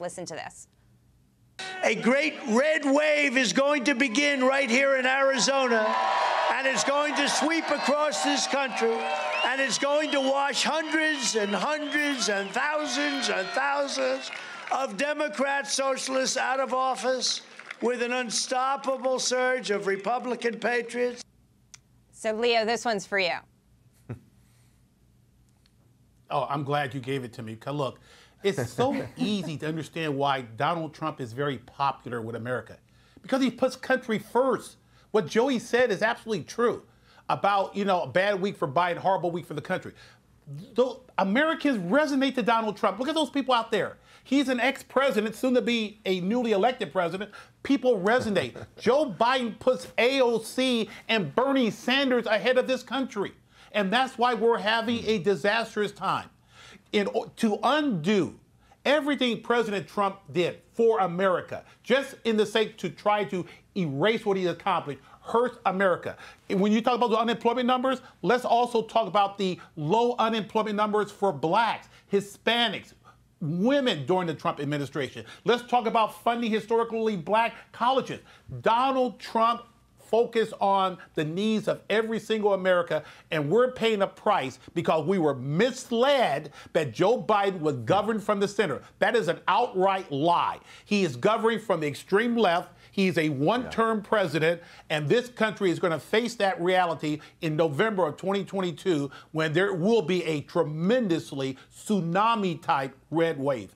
Listen to this. A great red wave is going to begin right here in Arizona, and it's going to sweep across this country, and it's going to wash hundreds and hundreds and thousands of Democrat socialists out of office with an unstoppable surge of Republican patriots. So, Leo, this one's for you. Oh, I'm glad you gave it to me. 'Cause look, it's so easy to understand why Donald Trump is very popular with America, because he puts country first. What Joey said is absolutely true about, you know, a bad week for Biden, horrible week for the country. Those Americans resonate to Donald Trump. Look at those people out there. He's an ex-president, soon to be a newly elected president. People resonate. Joe Biden puts AOC and Bernie Sanders ahead of this country. And that's why we're having a disastrous time. To undo everything President Trump did for America, just in the sake to try to erase what he accomplished, hurts America. And when you talk about the unemployment numbers, let's also talk about the low unemployment numbers for blacks, Hispanics, women during the Trump administration. Let's talk about funding historically black colleges. Donald Trump focus on the needs of every single America, and we're paying a price because we were misled that Joe Biden was governed from the center. That is an outright lie. He is governing from the extreme left. He is a one-term president, and this country is going to face that reality in November of 2022, when there will be a tremendously tsunami-type red wave.